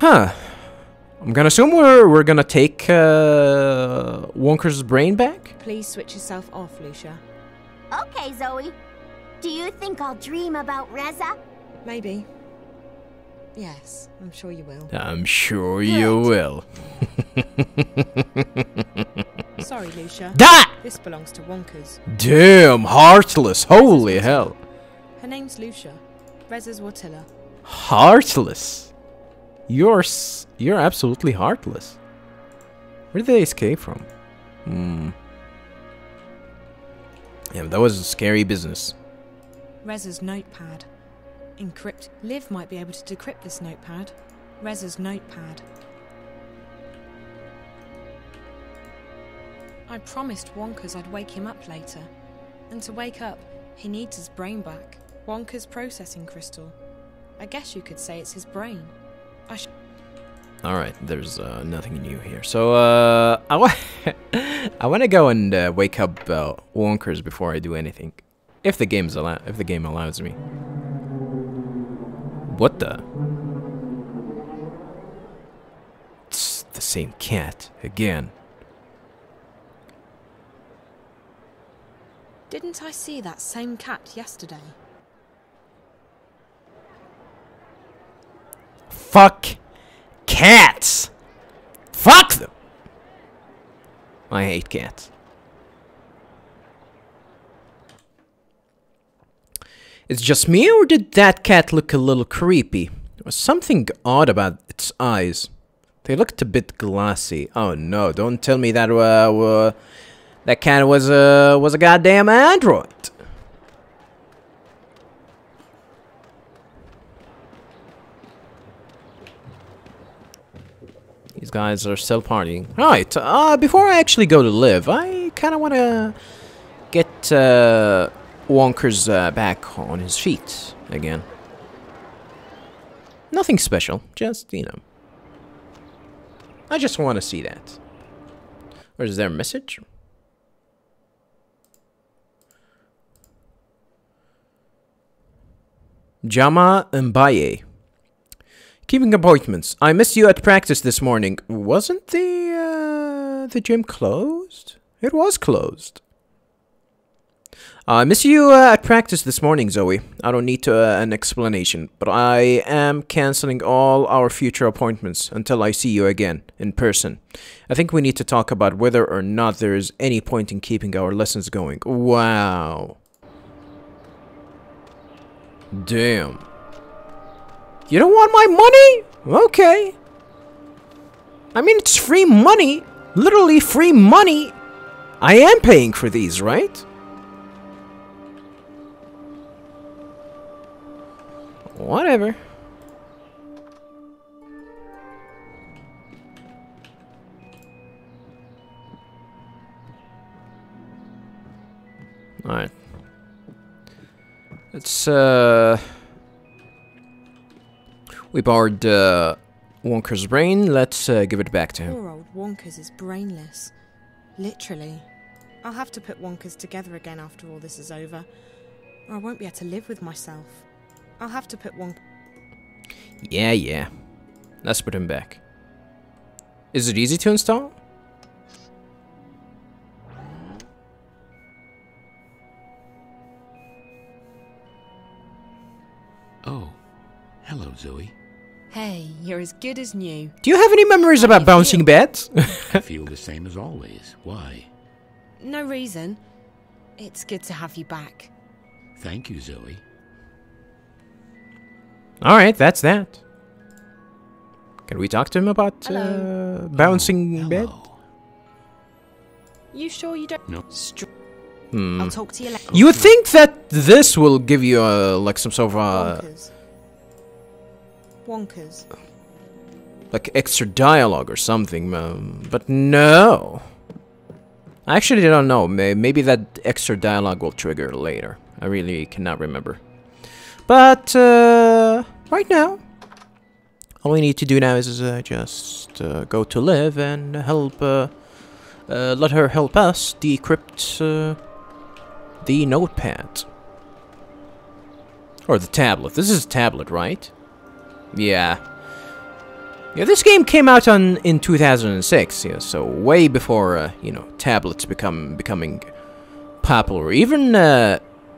Huh. I'm gonna assume we're gonna take Wonker's brain back? Please switch yourself off, Lucia. Okay, Zoe. Do you think I'll dream about Reza? Maybe. Yes, I'm sure you will. I'm sure you will. Sorry, Lucia. That! This belongs to Wonker's. Damn, heartless. Holy hell. Her name's Lucia. Reza's Watilla. Heartless? You're absolutely heartless. Where did they escape from? Hmm. Yeah, that was a scary business. Reza's notepad. Encrypt. Liv might be able to decrypt this notepad. Reza's notepad. I promised Wonka's I'd wake him up later. And to wake up, he needs his brain back. Wonka's processing crystal. I guess you could say it's his brain. Alright, there's nothing new here. So, I want to go and wake up Wonka's before I do anything. If the game's if the game allows me. What the? It's the same cat again. Didn't I see that same cat yesterday? Fuck cats! Fuck them! I hate cats. It's just me, or did that cat look a little creepy? There was something odd about its eyes. They looked a bit glassy. Oh no, don't tell me that that cat was a goddamn android. These guys are still partying. Right, before I actually go to Liv, I kind of want to get Wonker's back on his feet again. Nothing special, just, you know. I just want to see that. Or is there a message? Jama Mbaye. Keeping appointments. I missed you at practice this morning. Wasn't the gym closed? It was closed. I miss you at practice this morning, Zoe. I don't need an explanation, but I am cancelling all our future appointments until I see you again in person. I think we need to talk about whether or not there is any point in keeping our lessons going. Wow. Damn. You don't want my money? Okay. I mean, it's free money. Literally free money. I am paying for these, right? Whatever. Alright. It's, we borrowed Wonker's brain. Let's give it back to him. Poor old Wonker's is brainless. Literally. I'll have to put Wonker's together again after all this is over. Or I won't be able to live with myself. I'll have to put Wonka... Yeah, yeah. Let's put him back. Is it easy to install? Oh. Hello, Zoe. Hey, you're as good as new. Do you have any memories about bouncing beds? I feel the same as always. Why? No reason. It's good to have you back. Thank you, Zoe. Alright, that's that. Can we talk to him about bouncing bed? You sure you don't? No. I'll talk to you later. You would think that this will give you like some sort of Wonka's. Like extra dialogue or something, but no. I actually don't know. Maybe that extra dialogue will trigger later. I really cannot remember. But right now, all we need to do now is just go to Liv and help. Let her help us decrypt the notepad or the tablet. This is a tablet, right? Yeah. Yeah, this game came out in 2006, yeah, so way before, you know, tablets becoming popular, even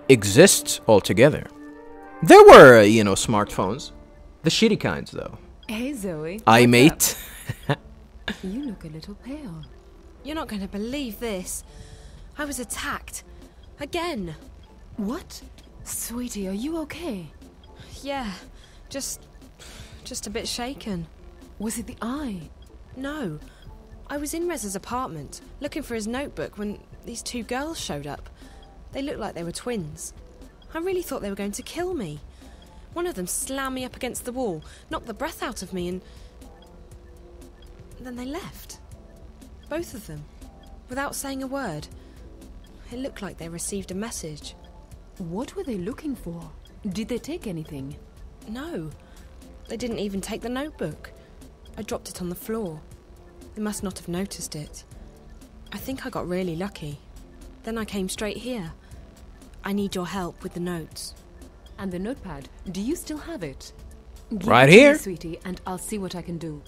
exist altogether. There were, you know, smartphones. The shitty kinds, though. Hey, Zoe. Hi, mate. You look a little pale. You're not going to believe this. I was attacked. Again. What? Sweetie, are you okay? Yeah, just a bit shaken. Was it the eye? No. I was in Reza's apartment, looking for his notebook when these two girls showed up. They looked like they were twins. I really thought they were going to kill me. One of them slammed me up against the wall, knocked the breath out of me, and then they left. Both of them. Without saying a word. It looked like they received a message. What were they looking for? Did they take anything? No. They didn't even take the notebook. I dropped it on the floor. They must not have noticed it. I think I got really lucky. Then I came straight here. I need your help with the notes. And the notepad, do you still have it? Give right it here, me, sweetie, and I'll see what I can do.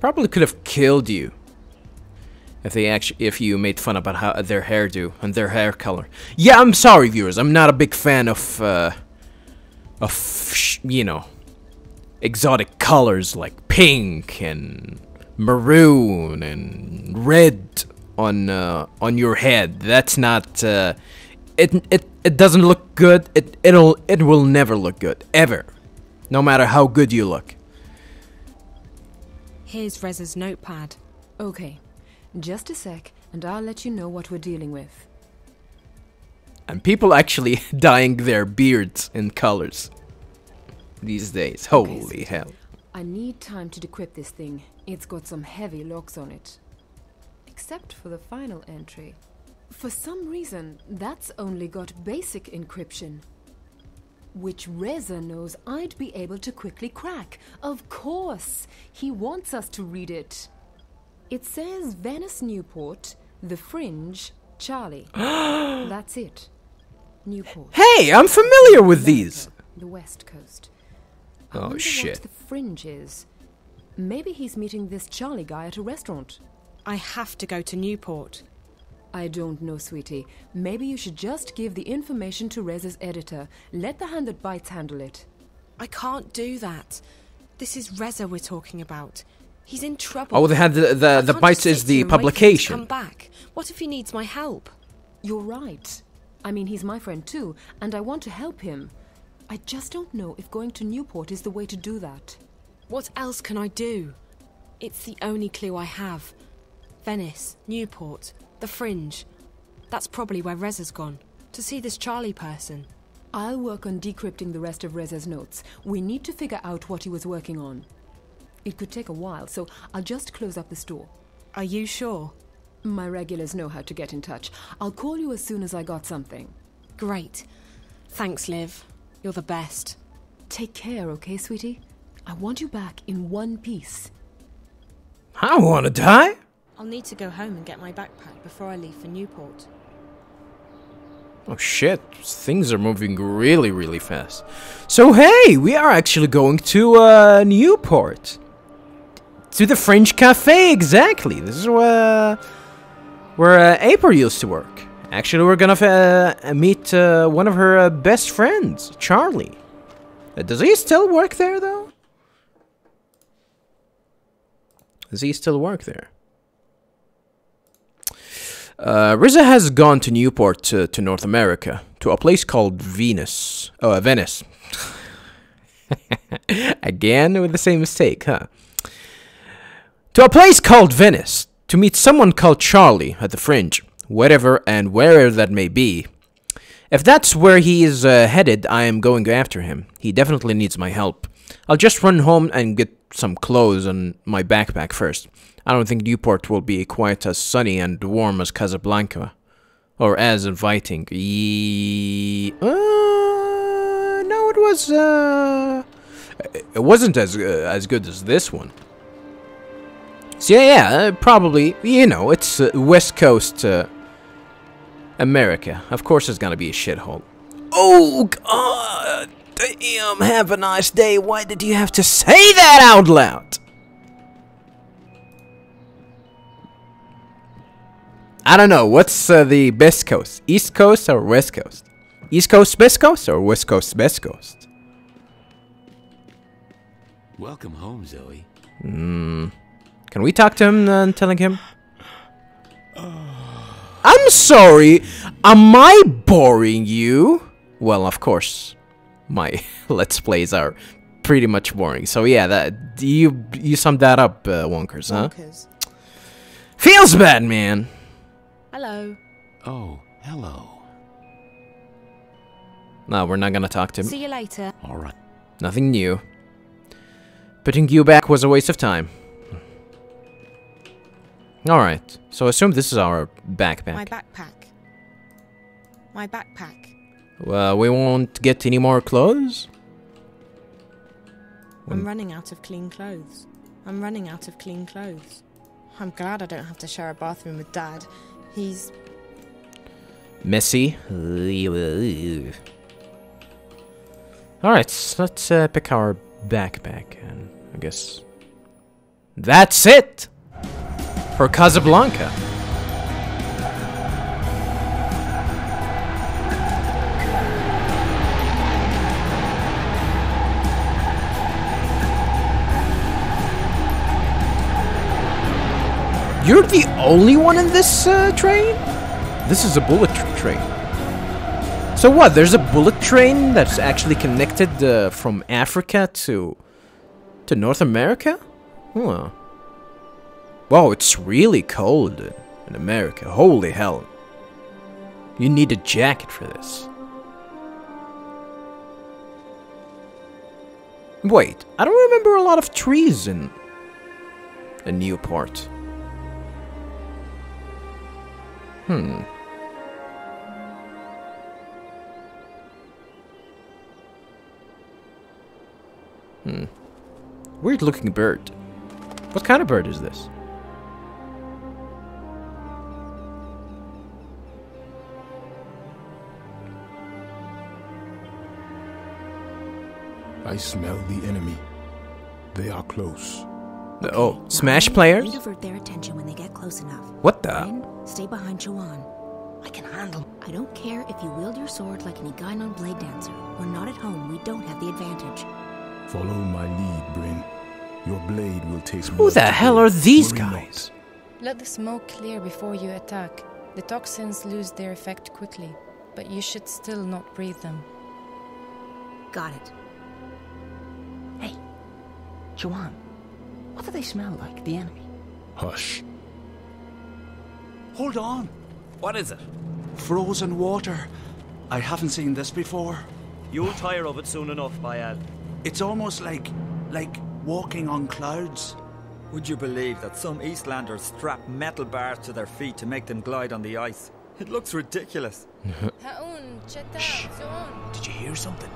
Probably could have killed you if they actually, if you made fun about how their hairdo and their hair color. Yeah, I'm sorry, viewers. I'm not a big fan of you know, exotic colors like pink and maroon and red on your head. That's not it doesn't look good. It will never look good ever, no matter how good you look. Here's Reza's notepad. Okay, just a sec, and I'll let you know what we're dealing with. And people actually dyeing their beards in colors these days. Holy okay, hell! I need time to decrypt this thing. It's got some heavy locks on it. Except for the final entry. For some reason, that's only got basic encryption, which Reza knows I'd be able to quickly crack. Of course, he wants us to read it. It says Venice, Newport, the Fringe, Charlie. That's it. Newport. Hey, I'm familiar with these. The West Coast. Oh shit. What the Fringe is. Maybe he's meeting this Charlie guy at a restaurant. I have to go to Newport. I don't know, sweetie. Maybe you should just give the information to Reza's editor. Let the hand that bites handle it. I can't do that. This is Reza we're talking about. He's in trouble. Oh, they had the bites is the publication. Come back. What if he needs my help? You're right. I mean, he's my friend too, and I want to help him. I just don't know if going to Newport is the way to do that. What else can I do? It's the only clue I have. Venice, Newport, the Fringe. That's probably where Reza's gone, to see this Charlie person. I'll work on decrypting the rest of Reza's notes. We need to figure out what he was working on. It could take a while, so I'll just close up the store. Are you sure? My regulars know how to get in touch. I'll call you as soon as I got something. Great. Thanks, Liv. You're the best. Take care, okay, sweetie? I want you back in one piece. I wanna die? I'll need to go home and get my backpack before I leave for Newport. Oh shit, things are moving really, really fast. So hey, we are actually going to Newport. To the Fringe Cafe, exactly. This is where April used to work. Actually, we're gonna meet one of her best friends, Charlie. Does he still work there, though? Does he still work there? Reza has gone to Newport, to North America, to a place called Venus. Oh, Venice. Again with the same mistake, huh? To a place called Venice, to meet someone called Charlie at the Fringe, whatever and wherever that may be. If that's where he is headed, I am going after him. He definitely needs my help. I'll just run home and get some clothes on my backpack first. I don't think Newport will be quite as sunny and warm as Casablanca, or as inviting. No, it was. It wasn't as good as this one. So yeah, probably. You know, it's West Coast America. Of course, it's gonna be a shithole. Oh God! Damn, have a nice day. Why did you have to say that out loud? I don't know, what's the best coast? East Coast or West Coast? East Coast, Best Coast, or West Coast, Best Coast? Welcome home, Zoe. Hmm. Can we talk to him and telling him? I'm sorry, am I boring you? Well, of course, my Let's Plays are pretty much boring. So yeah, that you summed that up, Wonkers, huh? Wonkers. Feels bad, man. Hello. Oh, hello. No, we're not gonna talk to him. See you later. Alright. Nothing new. Putting you back was a waste of time. Alright. So I assume this is our backpack. My backpack. My backpack. Well, we won't get any more clothes? I'm running out of clean clothes. I'm running out of clean clothes. I'm glad I don't have to share a bathroom with Dad. He's... messy. Alright, so let's pick our backpack, and I guess that's it for Casablanca. You're the only one in this train? This is a bullet train. So what, there's a bullet train that's actually connected from Africa to North America? Huh. Wow, it's really cold in America. Holy hell. You need a jacket for this. Wait, I don't remember a lot of trees in Newport. Hmm. Hmm. Weird looking bird. What kind of bird is this? I smell the enemy. They are close. Okay, oh, Smash players? They divert their attention when they get close enough. What the? Bryn, stay behind Chouan. I can handle. I don't care if you wield your sword like any guy on Blade Dancer. We're not at home. We don't have the advantage. Follow my lead, Bryn. Your blade will taste. Who the hell are these guys? Let the smoke clear before you attack. The toxins lose their effect quickly, but you should still not breathe them. Got it. Hey, Chouan. What do they smell like, the enemy? Hush. Hold on. What is it? Frozen water. I haven't seen this before. You'll tire of it soon enough, Bayad. It's almost like walking on clouds. Would you believe that some Eastlanders strap metal bars to their feet to make them glide on the ice? It looks ridiculous. Shh. Did you hear something?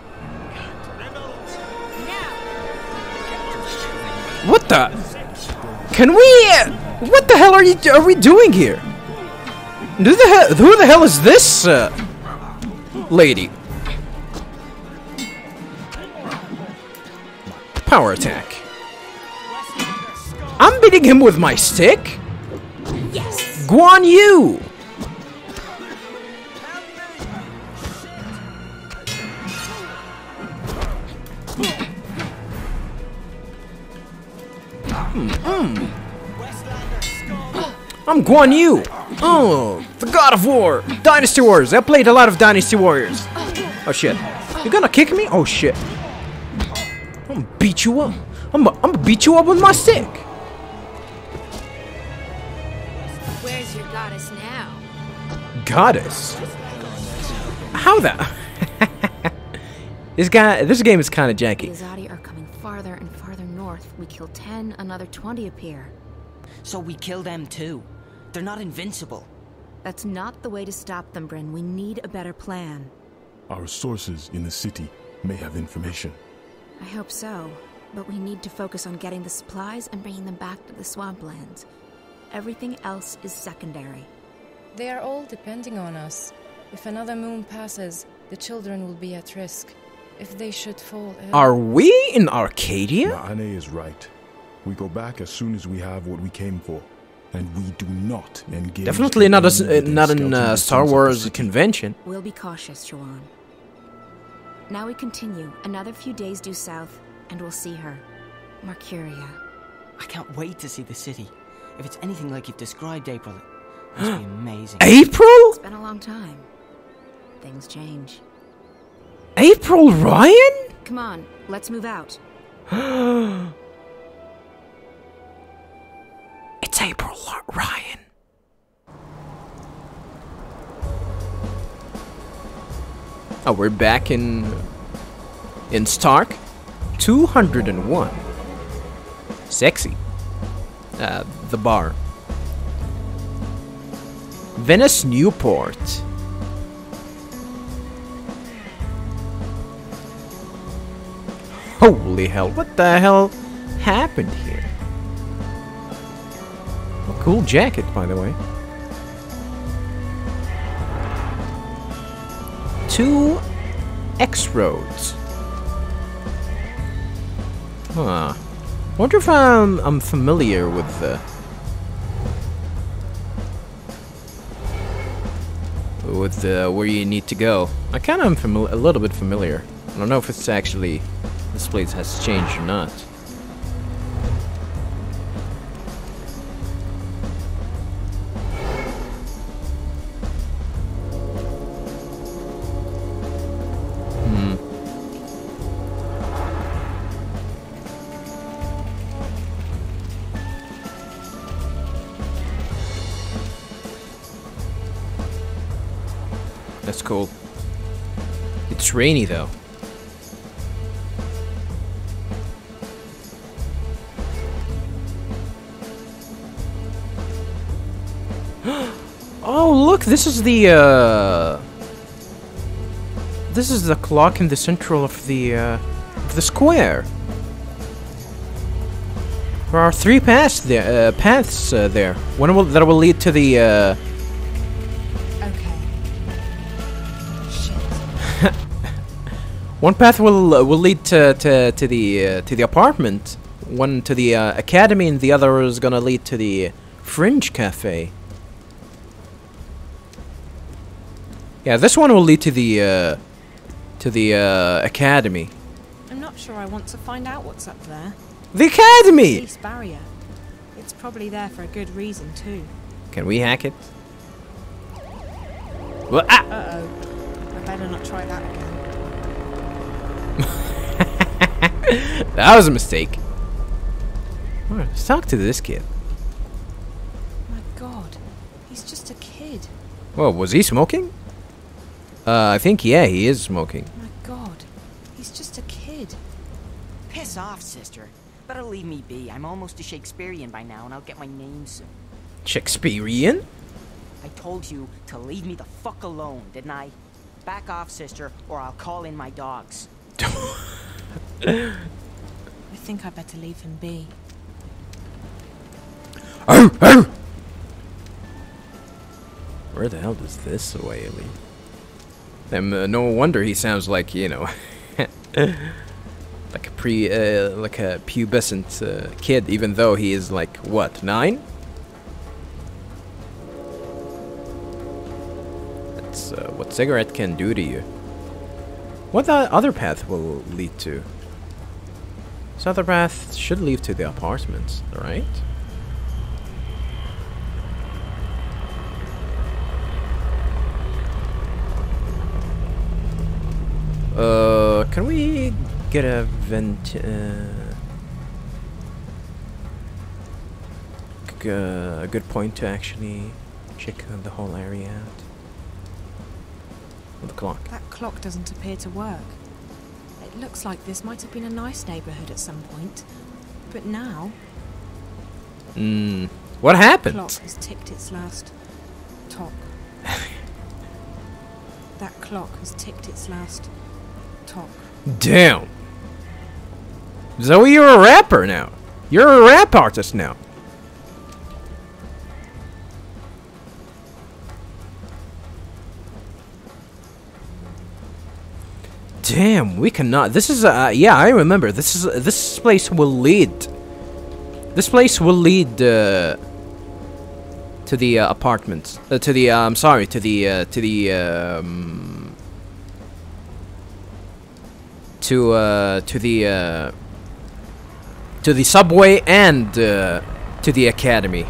What the? Can we? What the hell are we doing here? Who the hell is this lady? Power attack. I'm beating him with my stick? Yes. Guan Yu. I'm Guan Yu. Oh, the God of War, Dynasty Warriors. I played a lot of Dynasty Warriors. Oh shit! You gonna kick me? Oh shit! I'm gonna beat you up. I'm gonna beat you up with my stick. Where's your goddess now? Goddess? How the? This guy. This game is kind of janky. Azadi are coming farther and farther north. We kill 10, another 20 appear. So we kill them too. They're not invincible. That's not the way to stop them, Bryn. We need a better plan. Our sources in the city may have information. I hope so, but we need to focus on getting the supplies and bringing them back to the swamplands. Everything else is secondary. They are all depending on us. If another moon passes, the children will be at risk. If they should fall ill. Are we in Arcadia? Ane is right. We go back as soon as we have what we came for, and we do not engage. Definitely not in Star Wars convention. We'll be cautious, Chouan. Now we continue. Another few days due south, and we'll see her, Marcuria. I can't wait to see the city. If it's anything like you've described, April, it must be amazing. April? It's been a long time. Things change. April Ryan? Come on, let's move out. It's April Ryan. Oh, we're back in Stark. 201. Sexy. The bar. Venice, Newport. Holy hell, what the hell happened here? A cool jacket, by the way. 2 X roads. Huh. Wonder if I'm familiar with where you need to go. I kind of am a little bit familiar. I don't know if it's actually this place has changed or not. That's cool. It's rainy though. Oh, look, this is the clock in the central of the square. There are 3 paths there. There. That will lead to the one path will lead to the apartment, one to the academy, and the other is gonna lead to the Fringe Cafe. Yeah, this one will lead to the academy. I'm not sure I want to find out what's up there. The academy. Police barrier. It's probably there for a good reason too. Can we hack it? Well, ah. Uh oh. I better not try that again. That was a mistake. Alright, let's talk to this kid. My god, he's just a kid. Whoa, was he smoking? I think, yeah, he is smoking. My god, he's just a kid. Piss off, sister. Better leave me be. I'm almost a Shakespearean by now, and I'll get my name soon. Shakespearean? I told you to leave me the fuck alone, didn't I? Back off, sister, or I'll call in my dogs. I think I better leave him be. Oh, oh. Where the hell does this way lead? No wonder he sounds like, you know, like a pubescent kid, even though he is like what, 9? That's what cigarette can do to you. What the other path will lead to? This other path should lead to the apartments, right? Can we get a vent? A good point to actually check the whole area out. The clock. That clock doesn't appear to work. It looks like this might have been a nice neighborhood at some point, but now. What happened? The clock has ticked its last tock. That clock has ticked its last tock. Damn. Zoe, you're a rapper now. You're a rap artist now. Damn, we cannot. This is yeah, I remember. This place will lead. This place will lead to the apartments. To the I'm sorry, to the subway and to the academy.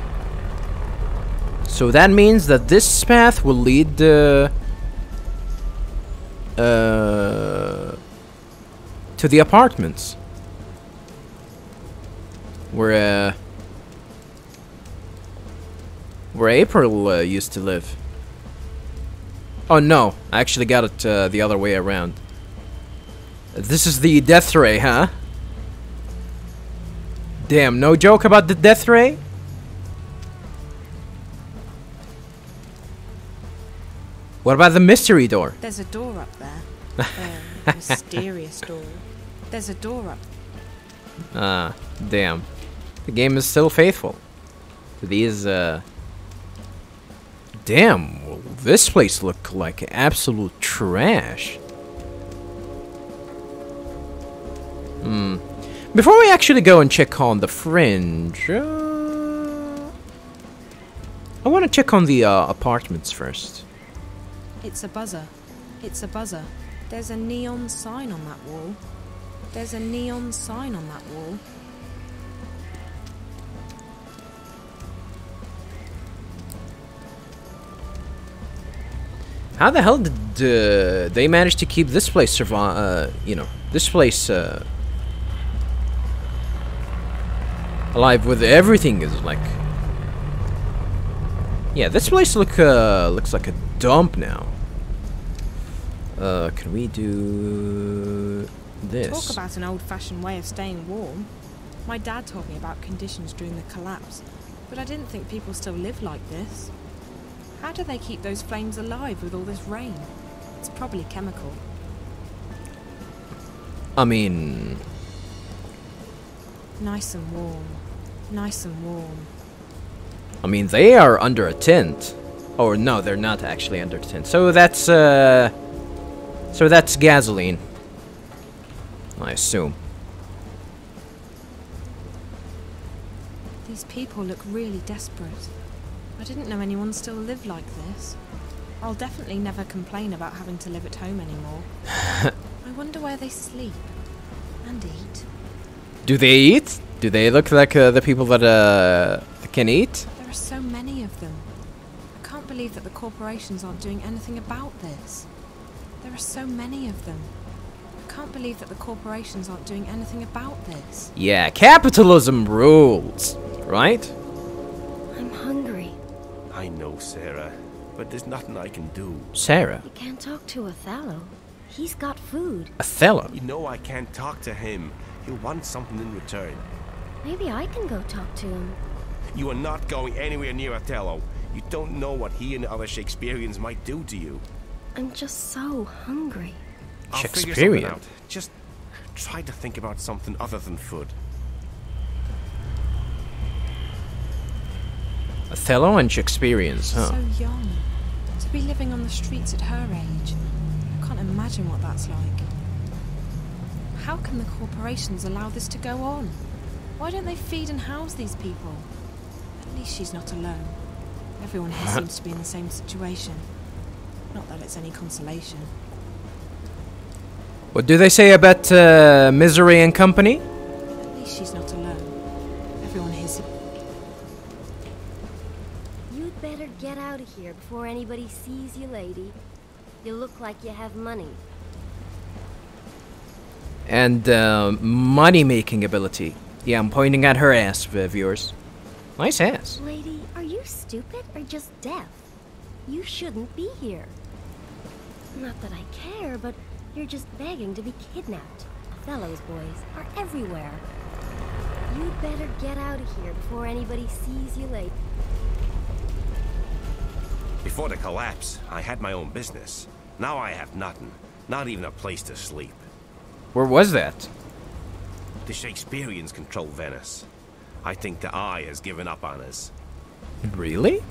So that means that this path will lead to the apartments. Where April used to live. Oh no, I actually got it the other way around. This is the death ray, huh? Damn, no joke about the death ray? What about the mystery door? There's a door up there. A mysterious door. There's a door up there. Damn. The game is still faithful. These, damn, well, this place looked like absolute trash. Hmm. Before we actually go and check on the Fringe... I want to check on the apartments first. It's a buzzer. It's a buzzer. There's a neon sign on that wall. There's a neon sign on that wall. How the hell did they manage to keep this place survive? You know, this place alive with everything is like. Yeah, this place looks like a dump now. Can we do this? Talk about an old-fashioned way of staying warm. My dad told me about conditions during the collapse, but I didn't think people still live like this. How do they keep those flames alive with all this rain? It's probably chemical. I mean... Nice and warm. Nice and warm. I mean, they are under a tent. Or no, they're not actually under a tent. So that's gasoline, I assume. These people look really desperate. I didn't know anyone still lived like this. I'll definitely never complain about having to live at home anymore. I wonder where they sleep and eat. Do they eat? Do they look like the people that can eat? There are so many of them. I can't believe that the corporations aren't doing anything about this. There are so many of them. I can't believe that the corporations aren't doing anything about this. Yeah, capitalism rules, right? I'm hungry. I know, Sarah, but there's nothing I can do. Sarah? You can't talk to Othello. He's got food. Othello? You know I can't talk to him. He'll want something in return. Maybe I can go talk to him. You are not going anywhere near Othello. You don't know what he and other Shakespeareans might do to you. I'm just so hungry. Shakespearean. Just try to think about something other than food. Othello and Shakespeareans, huh? So young. To be living on the streets at her age. I can't imagine what that's like. How can the corporations allow this to go on? Why don't they feed and house these people? At least she's not alone. Everyone here seems to be in the same situation. Not that it's any consolation. What do they say about misery and company? At least she's not alone. Everyone is. You'd better get out of here before anybody sees you, lady. You look like you have money. And money-making ability. Yeah, I'm pointing at her ass, viewers. Nice ass. Lady, are you stupid or just deaf? You shouldn't be here. Not that I care, but you're just begging to be kidnapped. Othello's boys are everywhere. You'd better get out of here before anybody sees you late. Before the collapse, I had my own business. Now I have nothing. Not even a place to sleep. Where was that? The Shakespeareans control Venice. I think the Eye has given up on us. Really?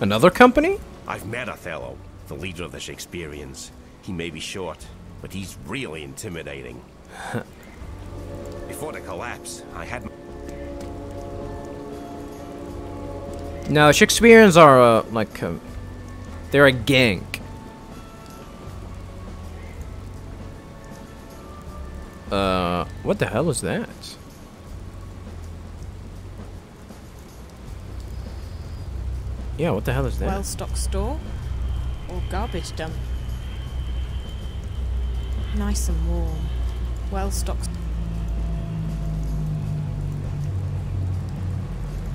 Another company? I've met Othello, the leader of the Shakespeareans. He may be short, but he's really intimidating. Before the collapse, I had my... No, Shakespeareans are like they're a gang. What the hell is that? Yeah, what the hell is that? Well-stocked store or garbage dump? Nice and warm. Well-stocked.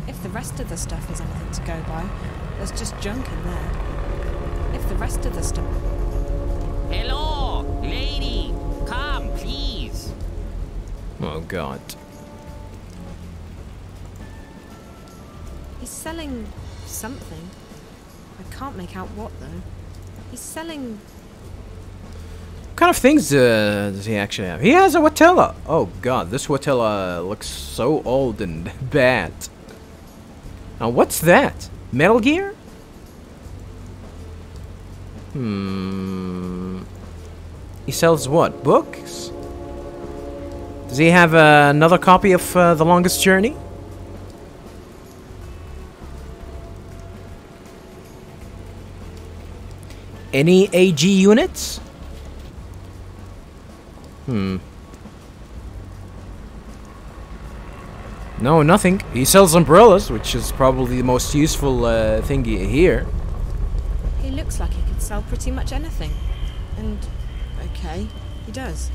If the rest of the stuff is anything to go by, there's just junk in there. If the rest of the stuff... Hello, lady! Come, please! Oh, God. He's selling... something. I can't make out what, though. He's selling... What kind of things does he actually have? He has a Watella! Oh, God, this Watella looks so old and bad. Now, what's that? Metal Gear? He sells what? Books? Does he have another copy of The Longest Journey? Any AG units? No, nothing. He sells umbrellas, which is probably the most useful thing here. He looks like he could sell pretty much anything. And, okay, he does.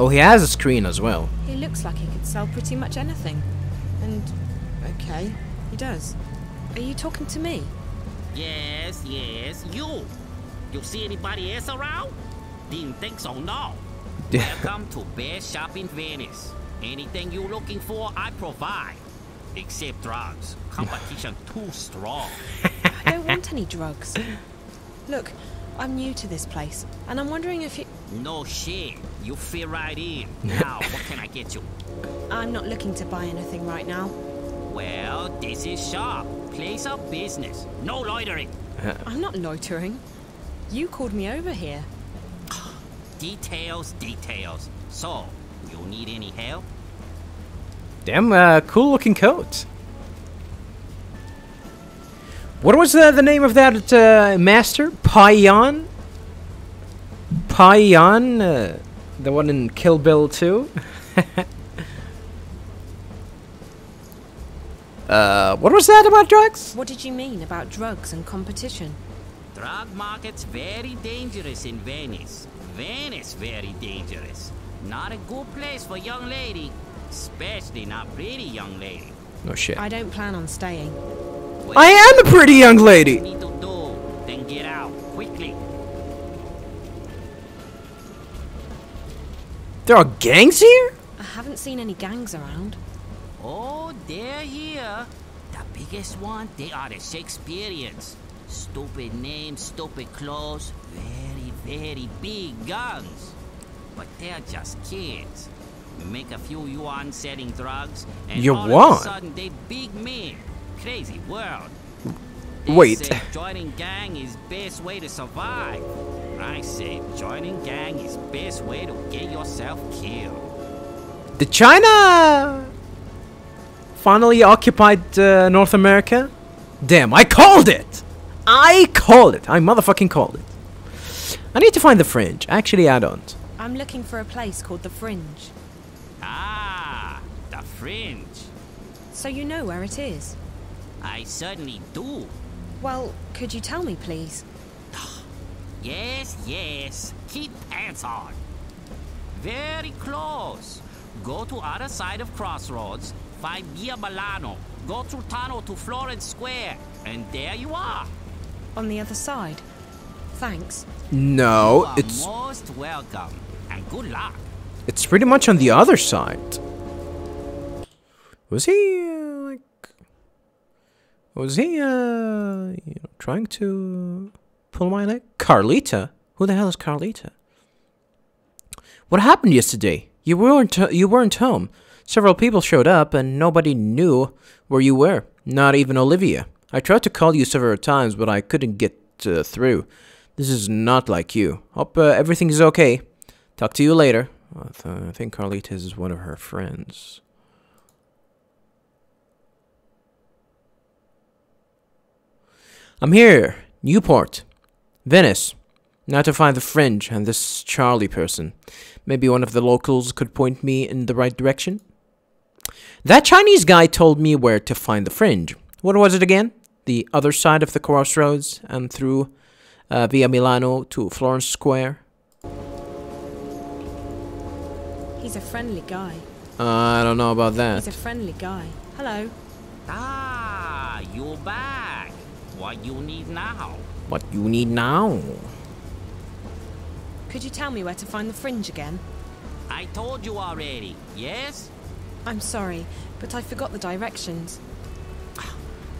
Oh, he has a screen as well. He looks like he could sell pretty much anything. And, okay, he does. Are you talking to me? Yes, yes, you. You see anybody else around? Didn't think so, no. Welcome to Best Shop in Venice. Anything you're looking for, I provide. Except drugs. Competition too strong. I don't want any drugs. Look, I'm new to this place, and I'm wondering if you... No shit. You fit right in. Now, what can I get you? I'm not looking to buy anything right now. Well, this is shop. Place of business. No loitering. I'm not loitering. You called me over here. Details, details. So, you need any help? Damn, cool looking coat. What was the name of that master? Payan? Payan? The one in Kill Bill 2? What was that about drugs? What did you mean about drugs and competition? Drug market's very dangerous in Venice. Venice very dangerous. Not a good place for young lady. Especially not pretty young lady. No shit. I don't plan on staying. Well, I am a pretty young lady! You need to do, then get out, quickly. There are gangs here? I haven't seen any gangs around. Oh, they're here. The biggest one, they are the Shakespeareans. Stupid names, stupid clothes, very, very big guns. But they're just kids. Make a few yuan selling drugs, and all of a sudden they big men. Crazy world. Wait. Joining gang is best way to survive. I say joining gang is best way to get yourself killed. The China finally occupied North America? Damn, I called it! I called it! I motherfucking called it. I need to find the Fringe. Actually, I don't. I'm looking for a place called the Fringe. Ah, the Fringe. So you know where it is? I certainly do. Well, could you tell me, please? Yes, yes. Keep pants on. Very close. Go to other side of Crossroads. Find Via Balano. Go through Tano to Florence Square. And there you are. On the other side. Thanks. No, it's... You are most welcome. And good luck. It's pretty much on the other side. Was he, like... Was he, you know, trying to pull my leg? Carlita? Who the hell is Carlita? What happened yesterday? You weren't home. Several people showed up, and nobody knew where you were. Not even Olivia. I tried to call you several times, but I couldn't get through. This is not like you. Hope everything is okay. Talk to you later. I think Carlita is one of her friends. I'm here. Newport. Venice. Now to find the Fringe and this Charlie person. Maybe one of the locals could point me in the right direction? That Chinese guy told me where to find the Fringe. What was it again? The other side of the crossroads and through Via Milano to Florence Square. He's a friendly guy. I don't know about that. He's a friendly guy. Hello. Ah, you're back. What you need now? What you need now? Could you tell me where to find the Fringe again? I told you already, yes? I'm sorry, but I forgot the directions.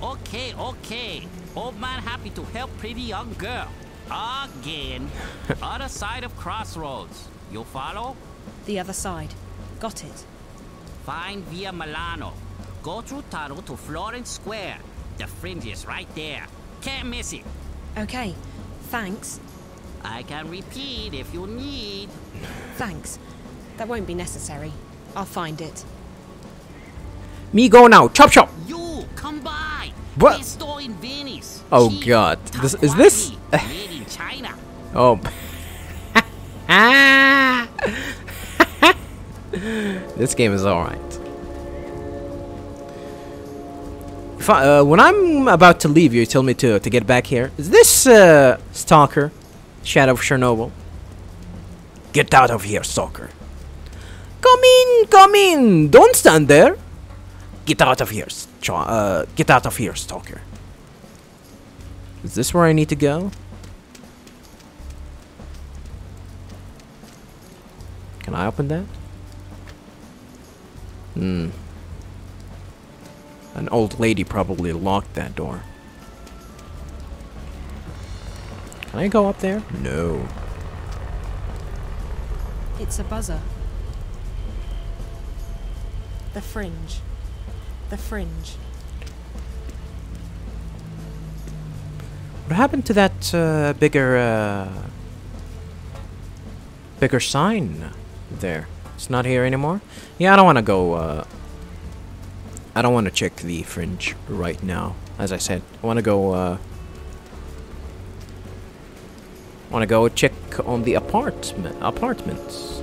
Okay, okay. Old man happy to help pretty young girl. Again. Other side of crossroads. You follow? The other side. Got it. Find Via Milano. Go through Tano to Florence Square. The Fringe is right there. Can't miss it. Okay. Thanks. I can repeat if you need. Thanks. That won't be necessary. I'll find it. Me go now. Chop chop. You come by. What? Store in Venice. Oh God. This is this. Made in China. Oh. This game is all right. If I, when I'm about to leave, you tell me to get back here. Is this Stalker? Shadow of Chernobyl. Get out of here, Stalker. Come in, come in. Don't stand there. Get out of here, get out of here, Stalker. Is this where I need to go? Can I open that? Hmm. An old lady probably locked that door. Can I go up there? No. It's a buzzer. The Fringe. The Fringe. What happened to that bigger sign there? It's not here anymore? Yeah, I don't want to go. I don't want to check the Fringe right now. As I said, I want to go. I want to go check on the apartments.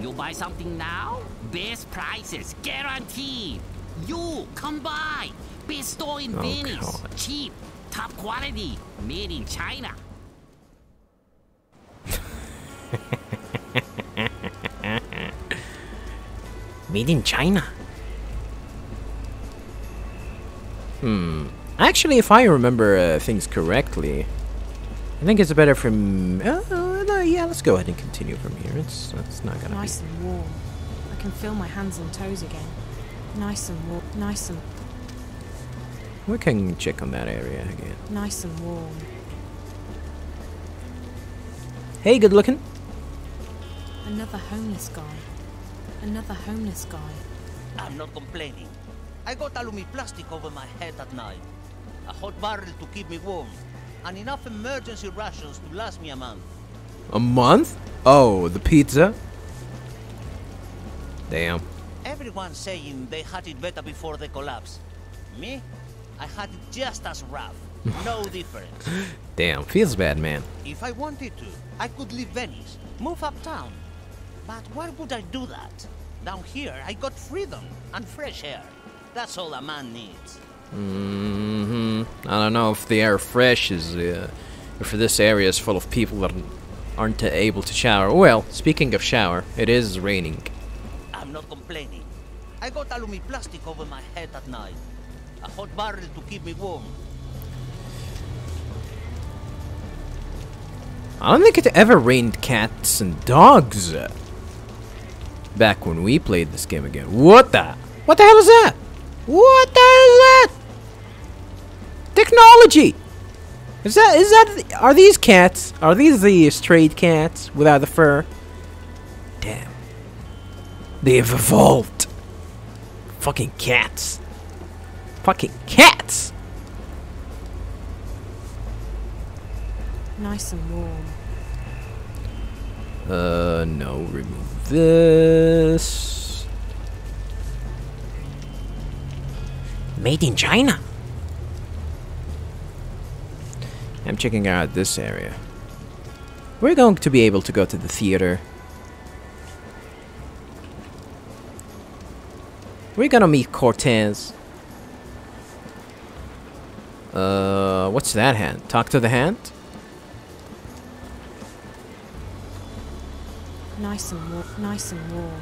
You buy something now? Best prices, guaranteed. You come by. Best store in Venice. God. Cheap, top quality, made in China. Made in China. Hmm. Actually, if I remember things correctly, I think it's better from. No, yeah, let's go ahead and continue from here. It's not gonna nice be and warm. I can feel my hands and toes again. Nice and warm. Nice and. We can check on that area again. Nice and warm. Hey, good looking. Another homeless guy. Another homeless guy. I'm not complaining. I got aluminum plastic over my head at night. A hot barrel to keep me warm, and enough emergency rations to last me a month. A month? Oh, the pizza? Damn. Everyone's saying they had it better before the collapse. Me? I had it just as rough. No difference. Damn, feels bad, man. If I wanted to, I could leave Venice, move uptown. But why would I do that? Down here, I got freedom and fresh air. That's all a man needs. Mm-hmm. I don't know if the air fresh is, if this area is full of people that aren't able to shower. Well, speaking of shower, it is raining. I'm not complaining. I got aluminum plastic over my head at night. A hot barrel to keep me warm. I don't think it ever rained cats and dogs. Back when we played this game again. What the hell is that? What the hell is that? Technology! Are these cats? Are these the straight cats without the fur? Damn. They've evolved. Fucking cats. Fucking cats! Nice and warm. No, remove this. Made in China. I'm checking out this area. We're going to be able to go to the theater. We're gonna meet Cortez. What's that hand? Talk to the hand? Nice and warm.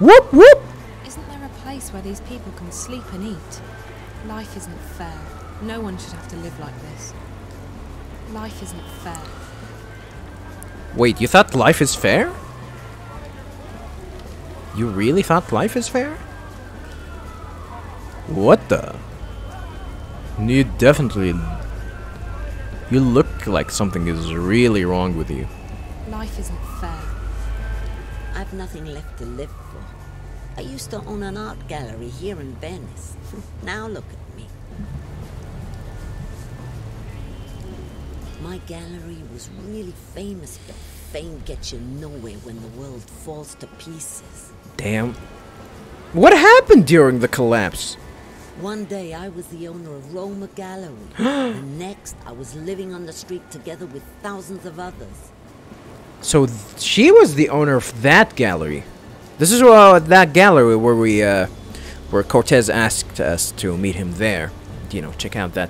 Whoop whoop! Isn't there a place where these people can sleep and eat? Life isn't fair. No one should have to live like this. Life isn't fair. Wait, you thought life is fair? You really thought life is fair? What the? You definitely... You look like something is really wrong with you. Life isn't fair. I've nothing left to live for. I used to own an art gallery here in Venice. Now look at me. My gallery was really famous, but fame gets you nowhere when the world falls to pieces. Damn. What happened during the collapse? One day I was the owner of Roma Gallery. The next I was living on the street together with thousands of others. So she was the owner of that gallery. This is that gallery where we, where Cortez asked us to meet him there. You know, check out that,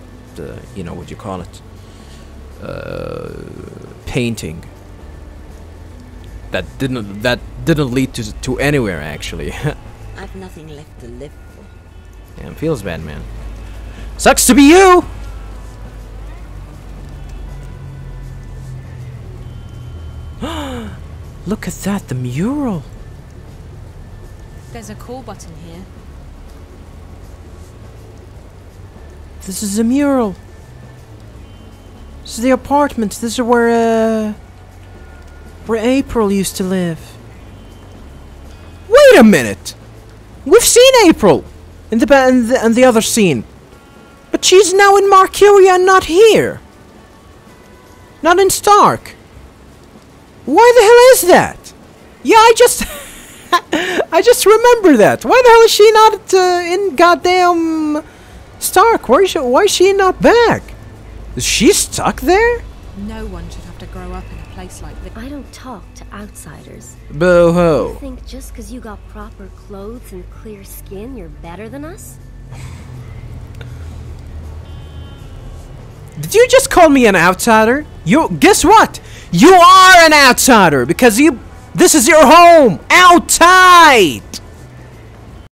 you know, what you call it, painting. That didn't lead to anywhere actually. I've nothing left to live for. Damn, feels bad, man. Sucks to be you. Look at that, the mural. There's a call button here. This is a mural. This is the apartments. This is where April used to live. Wait a minute. We've seen April in the other scene, but she's now in Marcuria and not here. Not in Stark. Why the hell is that? Yeah, I just... I just remember that. Why the hell is she not in goddamn Stark? Why is she not back? Is she stuck there? No one should have to grow up in a place like this. I don't talk to outsiders. Boo-hoo. You think just because you got proper clothes and clear skin, you're better than us? Did you just call me an outsider? You guess what? You are an outsider because this is your home outside.